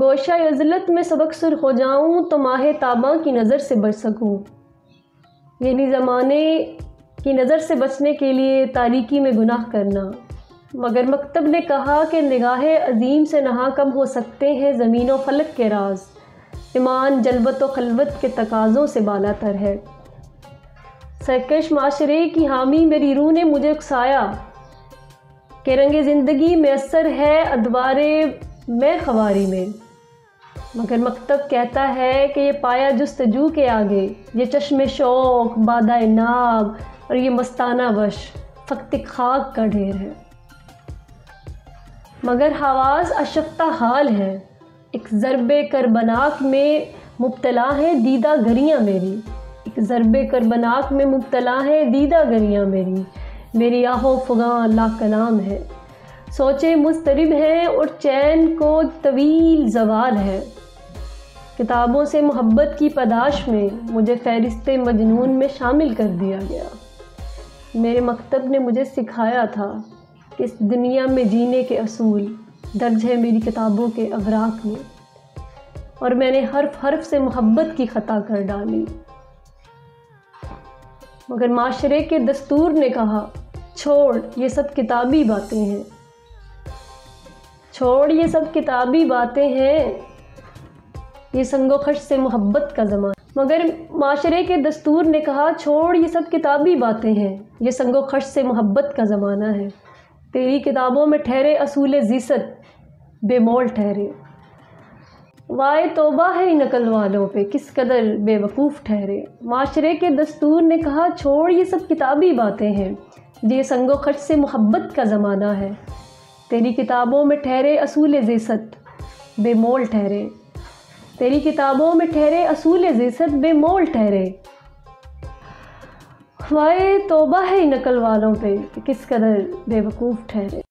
गोशा यज़लत में सबकसर हो जाऊँ तो माह ताबा की नज़र से बच सकूँ। यानी ज़माने की नज़र से बचने के लिए तारीकी में गुनाह करना। मगर मकतब ने कहा कि निगाह अजीम से नहा कम हो सकते हैं ज़मीन व फलक के राज, ईमान जलबत व खलबत के तकाज़ों से बालातर है। सरकश माशरे की हामी मेरी रूह ने मुझे उकसाया कि रंग ज़िंदगी में असर है अदवारे मैं खवारी में। मगर मकतब कहता है कि ये पाया जुस्तजू के आगे, ये चश्मे शौक बादाए नाब और ये मस्ताना वश फक्त खाक का ढेर है। मगर हवास अशफ्ता हाल है, एक ज़रबे करबनाक में मुब्तला है दीदा गरियाँ मेरी। एक ज़रबे करबनाक में मुब्तला है दीदा गरियाँ मेरी, मेरी आहो फ़ुगां ला कलाम है। सोचे मुस्तरिब हैं और चैन को तवील जवाल है। किताबों से मोहब्बत की पदाश में मुझे फहरिस्ते मजनून में शामिल कर दिया गया। मेरे मकतब ने मुझे सिखाया था कि इस दुनिया में जीने के असूल दर्ज है मेरी किताबों के अवराक में, और मैंने हर्फ हर्फ से मोहब्बत की खता कर डाली। मगर माशरे के दस्तूर ने कहा छोड़ ये सब किताबी बातें हैं, छोड़ ये सब किताबी बातें हैं, ये संगो खश से मोहब्बत का ज़माना। मगर माशरे के दस्तूर ने कहा छोड़ ये सब किताबी बातें हैं, ये संगो खश से मोहब्बत का ज़माना है। तेरी किताबों में ठहरे असूल जीसत बेमोल ठहरे, वाय तोबा है इन अकल वालों पे किस कदर बेवकूफ़ ठहरे। माशरे के दस्तूर ने कहा छोड़ ये सब किताबी बातें हैं, ये संगो खश से मोहब्बत का ज़माना है। तेरी किताबों में ठहरे असूल ज़िसत बेमोल ठहरे, तेरी किताबों में ठहरे असूल ज़िसत बेमोल ठहरे। वाए तोबा है नकल वालों पे किस कदर बेवकूफ़ ठहरे।